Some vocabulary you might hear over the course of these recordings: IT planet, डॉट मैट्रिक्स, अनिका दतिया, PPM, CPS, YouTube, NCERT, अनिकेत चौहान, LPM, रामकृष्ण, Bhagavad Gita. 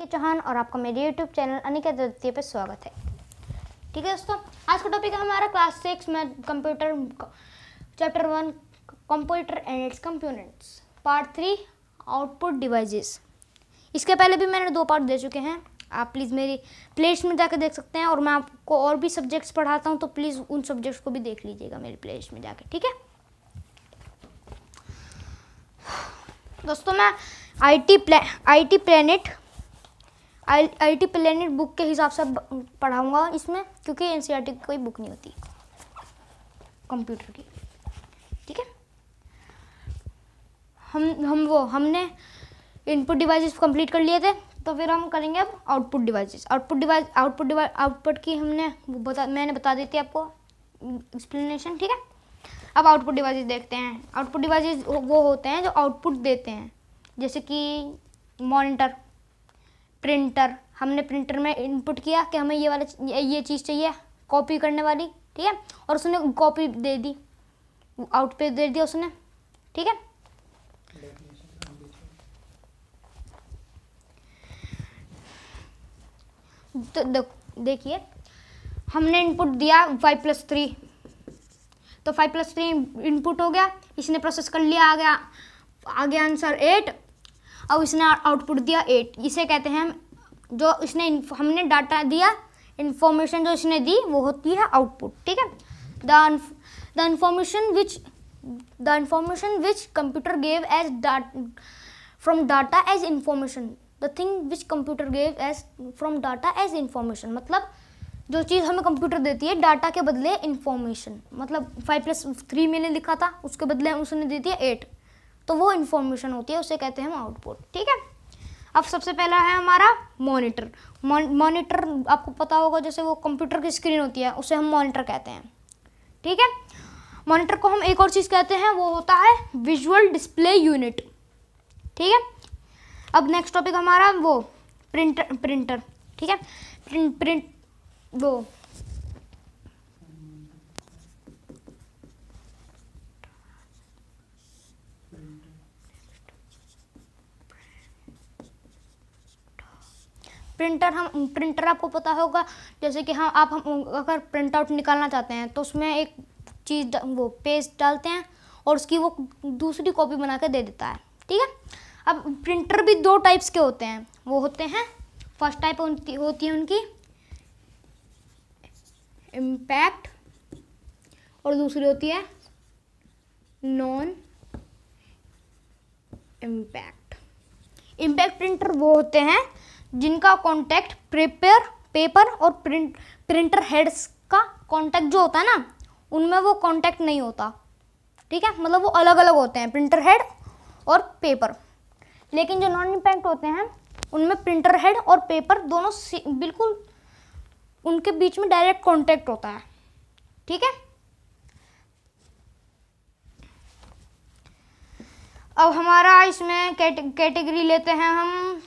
अनिकेत चौहान और आपका मेरे YouTube चैनल अनिका दतिया पे स्वागत है। ठीक है दोस्तों, आज का टॉपिक है हमारा क्लास 6 में computer chapter 1 computer and its components part 3 output devices. इसके पहले भी मैंने 2 पार्ट दे चुके हैं, आप प्लीज़ मेरी प्लेलिस्ट में जाकर देख सकते हैं और मैं आपको और भी सब्जेक्ट्स पढ़ाता हूं तो प्लीज़ उन सब्जेक्ट्स को भी देख लीजिएगा मेरी प्लेलिस्ट में जाकर। ठीक है दोस्तों, मैं IT planet बुक के हिसाब से पढ़ाऊंगा इसमें, क्योंकि NCERT की कोई बुक नहीं होती कंप्यूटर की। ठीक है, हमने इनपुट डिवाइसेस कंप्लीट कर लिए थे, तो फिर हम करेंगे अब आउटपुट डिवाइसेस। आउटपुट की मैंने बता दी थी आपको एक्सप्लेनेशन। ठीक है, अब आउटपुट डिवाइसेस देखते हैं। आउटपुट डिवाइसेस वो होते हैं जो आउटपुट देते हैं, जैसे कि मॉनिटर, प्रिंटर। हमने प्रिंटर में इनपुट किया कि हमें ये वाला ये चीज़ चाहिए कॉपी करने वाली। ठीक है, और उसने कॉपी दे दी, आउटपुट दे दिया उसने। ठीक है, तो देखिए हमने इनपुट दिया 5+3, तो 5+3 इनपुट हो गया, इसने प्रोसेस कर लिया, आ गया आंसर 8 और इसने आउटपुट दिया 8। इसे कहते हैं जो इसने हमने डाटा दिया, इन्फॉर्मेशन जो इसने दी वो होती है आउटपुट। ठीक है, the information which computer gave as from data as information, the thing which computer gave as from data as information, मतलब जो चीज़ हमें कंप्यूटर देती है डाटा के बदले इन्फॉर्मेशन, मतलब 5+3 मैंने लिखा था उसके बदले उसने दे दिया 8, तो वो इन्फॉर्मेशन होती है, उसे कहते हैं आउटपुट। ठीक है, अब सबसे पहला है हमारा मॉनिटर। मॉनिटर आपको पता होगा, जैसे वो कंप्यूटर की स्क्रीन होती है उसे हम मॉनिटर कहते हैं। ठीक है, मॉनिटर को हम एक और चीज़ कहते हैं, वो होता है विजुअल डिस्प्ले यूनिट। ठीक है, अब नेक्स्ट टॉपिक हमारा वो प्रिंटर। ठीक है, प्रिंटर आपको पता होगा, जैसे कि हम अगर प्रिंट आउट निकालना चाहते हैं तो उसमें एक चीज़ वो पेज डालते हैं और उसकी वो दूसरी कॉपी बना के दे देता है। ठीक है, अब प्रिंटर भी 2 टाइप्स के होते हैं, वो होते हैं फर्स्ट टाइप होती है उनकी इम्पैक्ट और दूसरी होती है नॉन इम्पैक्ट। इम्पैक्ट प्रिंटर वो होते हैं जिनका कॉन्टैक्ट पेपर और प्रिंटर हेड्स का कॉन्टैक्ट जो होता है ना, उनमें वो कॉन्टैक्ट नहीं होता। ठीक है, मतलब वो अलग अलग होते हैं, प्रिंटर हेड और पेपर। लेकिन जो नॉन इम्पैक्ट होते हैं उनमें प्रिंटर हेड और पेपर दोनों बिल्कुल उनके बीच में डायरेक्ट कांटेक्ट होता है। ठीक है, अब हमारा इसमें कैटेगरी लेते हैं हम,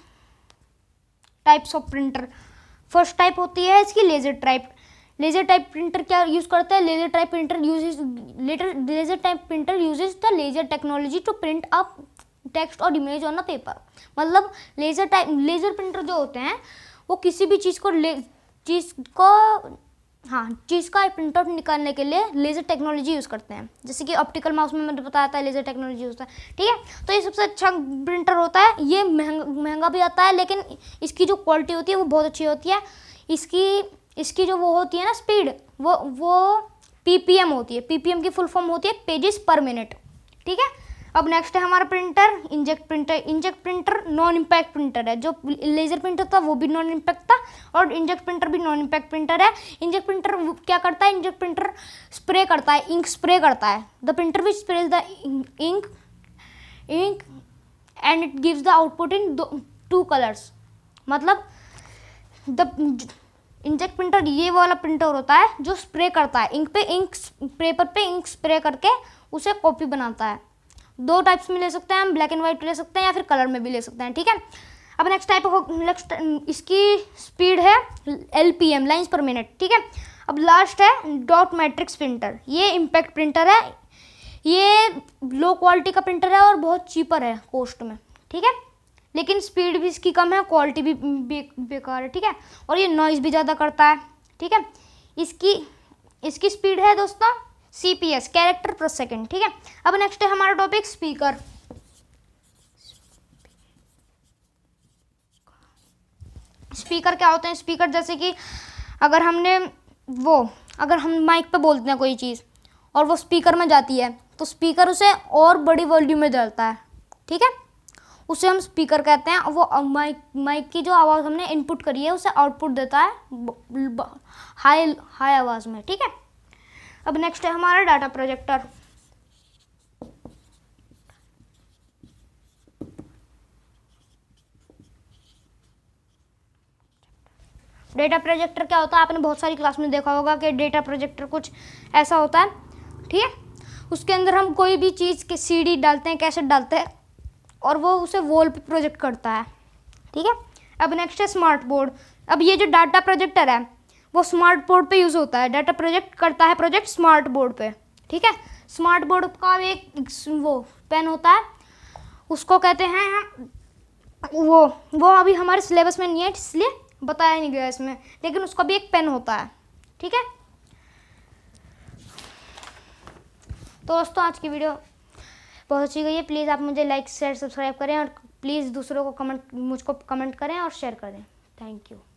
types of printer. First type होती है इसकी laser type. Laser type printer क्या यूज करता है? Laser type printer uses the laser technology to print up text और इमेज ऑन अ पेपर। मतलब लेजर प्रिंटर जो होते हैं वो किसी भी चीज़ का प्रिंट आउट निकालने के लिए लेजर टेक्नोलॉजी यूज़ करते हैं, जैसे कि ऑप्टिकल माउस में मैंने बताया था लेजर टेक्नोलॉजी होता है। ठीक है, तो ये सबसे अच्छा प्रिंटर होता है। ये महंगा भी आता है, लेकिन इसकी जो क्वालिटी होती है वो बहुत अच्छी होती है। इसकी जो वो होती है ना स्पीड, वो PPM होती है। PPM की फुल फॉर्म होती है पेजेस पर मिनट। ठीक है, अब नेक्स्ट है हमारा printer inject printer non impact printer है। जो लेजर प्रिंटर था वो भी नॉन इम्पैक्ट था और इंजेक्ट प्रिंटर भी नॉन इम्पैक्ट प्रिंटर है। इंजेक्ट प्रिंटर क्या करता है? इंजेक्ट प्रिंटर स्प्रे करता है, इंक स्प्रे करता है। The printer which sprays the ink and it gives the output in 2 colours. मतलब द इंजेक्ट प्रिंटर ये वाला प्रिंटर होता है जो स्प्रे करता है, पेपर पे इंक स्प्रे करके उसे कॉपी बनाता है। 2 टाइप्स में ले सकते हैं हम, ब्लैक एंड व्हाइट ले सकते हैं या फिर कलर में भी ले सकते हैं। ठीक है, अब नेक्स्ट टाइप इसकी स्पीड है LPM, लाइंस पर मिनट। ठीक है, अब लास्ट है डॉट मैट्रिक्स प्रिंटर। ये इम्पैक्ट प्रिंटर है, ये लो क्वालिटी का प्रिंटर है और बहुत चीपर है कॉस्ट में। ठीक है, लेकिन स्पीड भी इसकी कम है, क्वालिटी भी बेकार है, ठीक है। और ये नॉइज़ भी ज़्यादा करता है, ठीक है। इसकी स्पीड है दोस्तों CPS कैरेक्टर पर सेकेंड, ठीक है। अब नेक्स्ट है हमारा टॉपिक स्पीकर। स्पीकर क्या होते हैं? स्पीकर जैसे कि अगर हम माइक पे बोलते हैं कोई चीज़ और वो स्पीकर में जाती है तो स्पीकर उसे और बड़ी वॉल्यूम में डालता है, ठीक है, उसे हम स्पीकर कहते हैं। वो माइक की जो आवाज़ हमने इनपुट करी है उसे आउटपुट देता है हाई आवाज़ में, ठीक है। अब नेक्स्ट है हमारा डाटा प्रोजेक्टर। डेटा प्रोजेक्टर क्या होता है? आपने बहुत सारी क्लास में देखा होगा कि डेटा प्रोजेक्टर कुछ ऐसा होता है, ठीक है। उसके अंदर हम कोई भी चीज़ के CD डालते हैं, कैसेट डालते हैं और वो उसे वॉल पे प्रोजेक्ट करता है, ठीक है। अब नेक्स्ट है स्मार्ट बोर्ड। अब ये जो डाटा प्रोजेक्टर है वो स्मार्ट बोर्ड पे यूज़ होता है, डाटा प्रोजेक्ट करता है स्मार्ट बोर्ड पे, ठीक है। स्मार्ट बोर्ड का एक वो पेन होता है, उसको कहते हैं हम वो अभी हमारे सिलेबस में नहीं है इसलिए बताया नहीं गया इसमें, लेकिन उसका भी एक पेन होता है, ठीक है। तो दोस्तों आज की वीडियो बहुत अच्छी गई है, प्लीज़ आप मुझे लाइक शेयर सब्सक्राइब करें और प्लीज़ दूसरों को मुझको कमेंट करें और शेयर करें। Thank you.